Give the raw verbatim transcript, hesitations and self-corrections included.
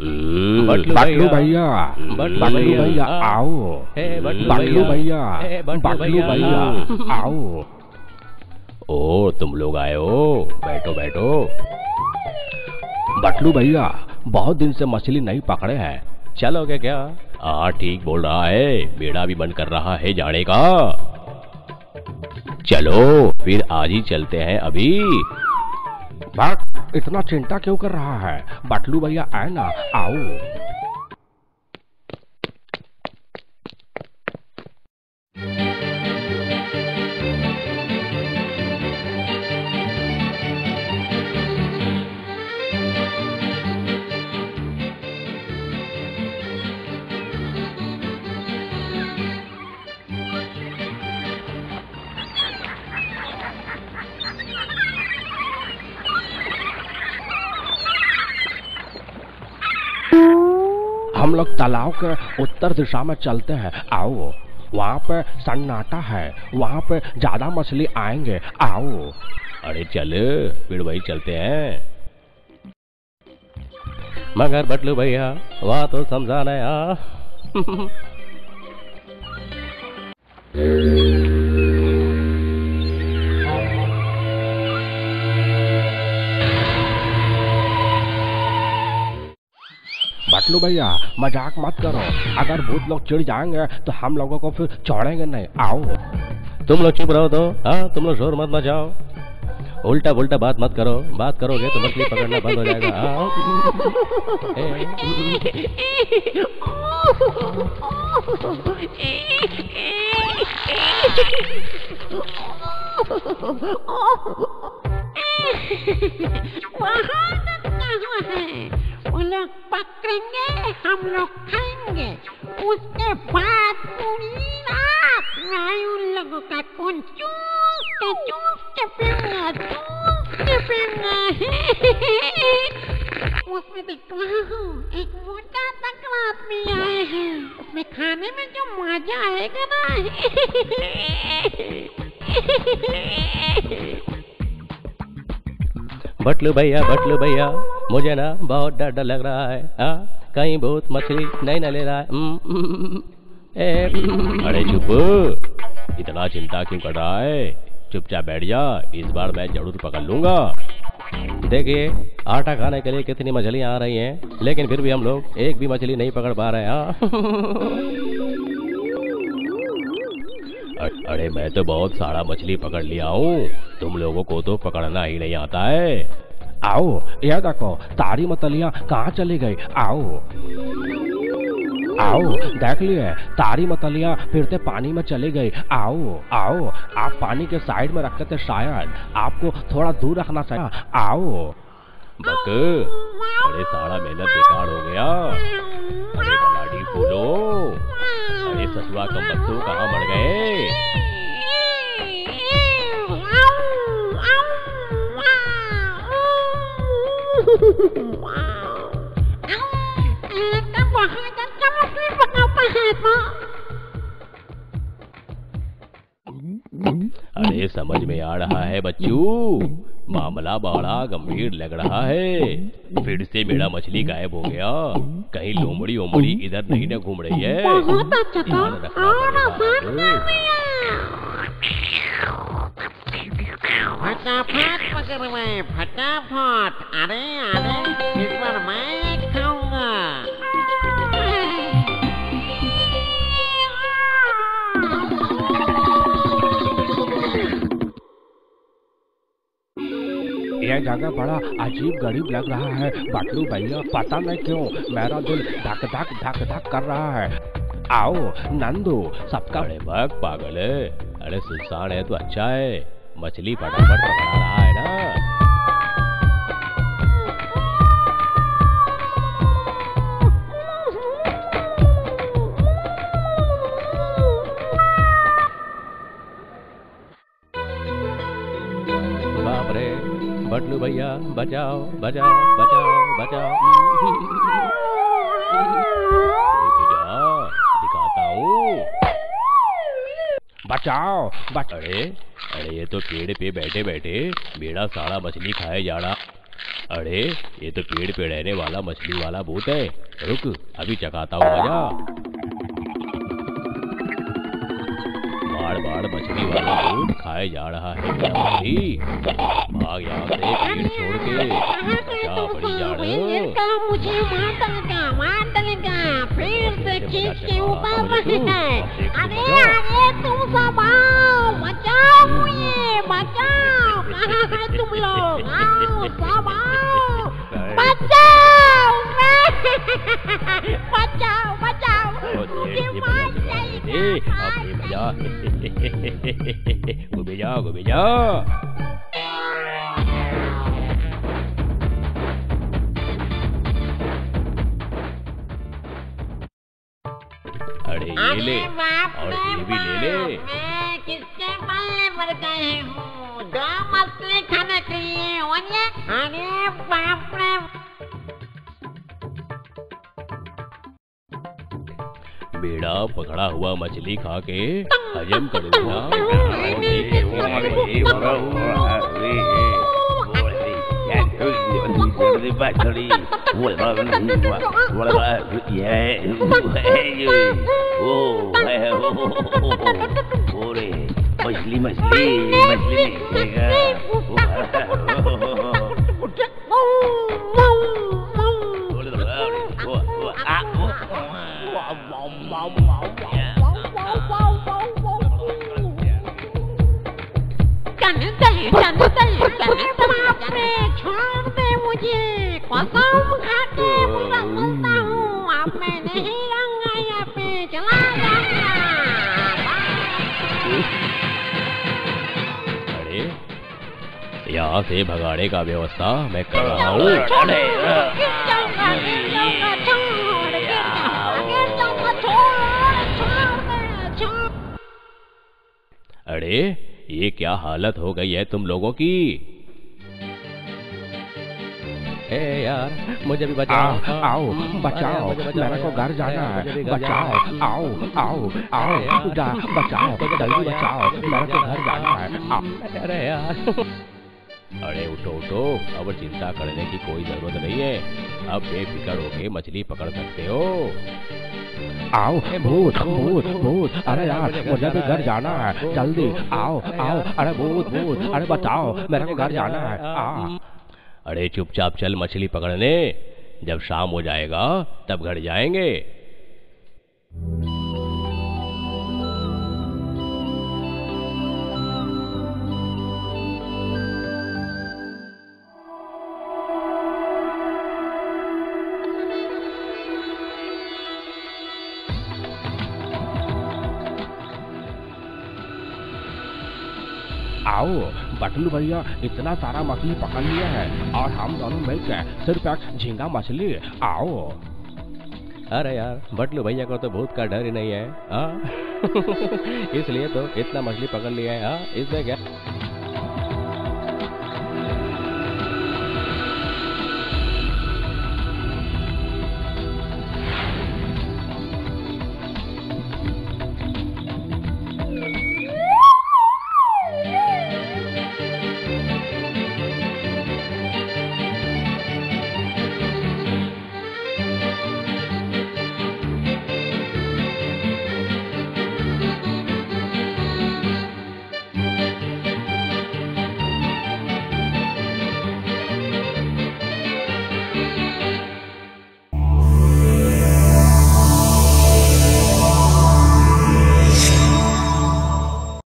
बटलू भैया बटलू भैया आओ, बटलू भैया बटलू भैया आओ। ओ तुम लोग आए हो, बैठो बैठो। बटलू भैया बहुत दिन से मछली नहीं पकड़े हैं, चलोगे क्या? हाँ ठीक बोल रहा है, बेड़ा भी बंद कर रहा है जाने का। चलो फिर आज ही चलते हैं। अभी बात इतना चिंता क्यों कर रहा है? बटलू भैया आए ना, आओ। हम लोग तालाब के उत्तर दिशा में चलते हैं, आओ। वहाँ पे सन्नाटा है, वहाँ पे ज्यादा मछली आएंगे, आओ। अरे चल फिर वही चलते हैं। मगर बटलू भैया वहाँ तो समझाना है। बटलू भैया मजाक मत करो, अगर भूत लोग चिढ़ जाएंगे तो हम लोगों को फिर छोड़ेंगे नहीं, आओ। तुम लोग चुप रहो तो, हाँ तुम लोग शोर मत मचाओ, उल्टा उल्टा बात मत करो, बात करोगे तो मछली पकड़ना बंद हो जाएगा। वो लोग पकड़ेंगे, हम लोग खाएंगे, उसके बाद पूरी रात मैं उन लोगों का खून चूसते चूसते पीऊंगा, चूसते पीऊंगा। उसमें देख रहा हूँ एक मोटा तगड़ा आदमी आए हैं, उसमें खाने में जो मजा आएगा ना। बटलू भैया बटलू भैया मुझे ना बहुत डर डर लग रहा है, आ, कहीं भूत मछली नहीं ना ले रहा है। अरे चुप, इतना चिंता क्यों कर रहा है, चुपचाप बैठ जा, इस बार मैं जरूर पकड़ लूंगा। देखिए आटा खाने के लिए कितनी मछलियाँ आ रही हैं, लेकिन फिर भी हम लोग एक भी मछली नहीं पकड़ पा रहे हैं। अरे मैं तो बहुत सारा मछली पकड़ लिया हूँ, तुम लोगों को तो पकड़ना ही नहीं आता है। आओ यार देखो तारी मतलियाँ कहाँ चली गई, आओ आओ। देख लिए तारी मतलियाँ फिरते पानी में चली गई, आओ आओ। आप पानी के साइड में रखते थे शायद, आपको थोड़ा दूर रखना चाहिए, आओ। बक अरे सारा मेहनत बेकार हो गया। अरे कलाड़ी फूलो, अरे ससुआ का बच्चू कहाँ बढ़ गए? अरे समझ में आ रहा है बच्चू, मामला बड़ा गंभीर लग रहा है। फिर से मेरा मछली गायब हो गया, कहीं लोमड़ी ओमड़ी इधर नहीं न घूम रही है। फटाफट पकड़ में फटाफट, अरे अरे इस बार मैं खाऊंगा। यह जगह बड़ा अजीब गरीब लग रहा है बटलू भैया, पता नहीं क्यों मेरा दिल धक धक धक धक कर रहा है। आओ नंदू सबका। अरे बक पागल है, अरे सुनसान है तो अच्छा है, मछली फटाफट पकड़ा रहा है ना। बाप रे बटलू भैया बचाओ बचाओ बचाओ बचाओ। दिखाता हूँ, बचाओ बच। अरे अरे ये तो पेड़ पे बैठे बैठे मेरा सारा मछली खाया जा रहा। अरे ये तो पेड़ पे रहने वाला मछली वाला भूत है। रुक अभी चकाता हूँ मजा। बाढ़ बाढ़ मछली वाला भूत खाए जा रहा है। भाग यहाँ से पेड़ छोड़ के। क्या बड़ी जाड़ मुझे तुम लोग आओ सब आओ बचाओ बचाओ बचाओ मुझे मार जाएगा। घुमे जाओ घुमे जाओ। अरे ये ले और ये भी ले ले। मैं किसके पल्ले पड़ गए हूँ। दो मछली खाने के लिए होने। अरे बाप रे। बेड़ा पकड़ा हुआ मछली खा के हजम करूँगा। मछली मछली मछली छोड़ दे मुझे। कसम खा के पूरा बोलता हूँ अब मैं नहीं रहूँगा यहाँ पे। चला जाऊँगा। अरे यहाँ से भगाने का व्यवस्था मैं कर रहा हूँ। अरे ये क्या हालत हो गई है तुम लोगों की। ए यार मुझे भी बचाओ। आओ, आओ बचाओ मेरे को घर जाना है। बचाओ आओ आओ आओ बचाओ जल्दी बचाओ मेरे को घर जाना है। अरे यार अरे उठो उठो अब चिंता करने की कोई जरूरत नहीं है। अब बेफिक्र होके मछली पकड़ सकते हो। आओ भूत भूत भूत अरे यार मुझे भी घर जाना है। जल्दी आओ आओ अरे भूत भूत अरे बचाओ मेरे को घर जाना है। अरे चुपचाप चल मछली पकड़ने। जब शाम हो जाएगा तब घर जाएंगे। आओ बटलू भैया इतना सारा मछली पकड़ लिया है और हम दोनों मिलकर सिर्फ एक झींगा मछली। आओ अरे यार बटलू भैया को तो भूत का डर ही नहीं है। इसलिए तो इतना मछली पकड़ लिया है। इसमें क्या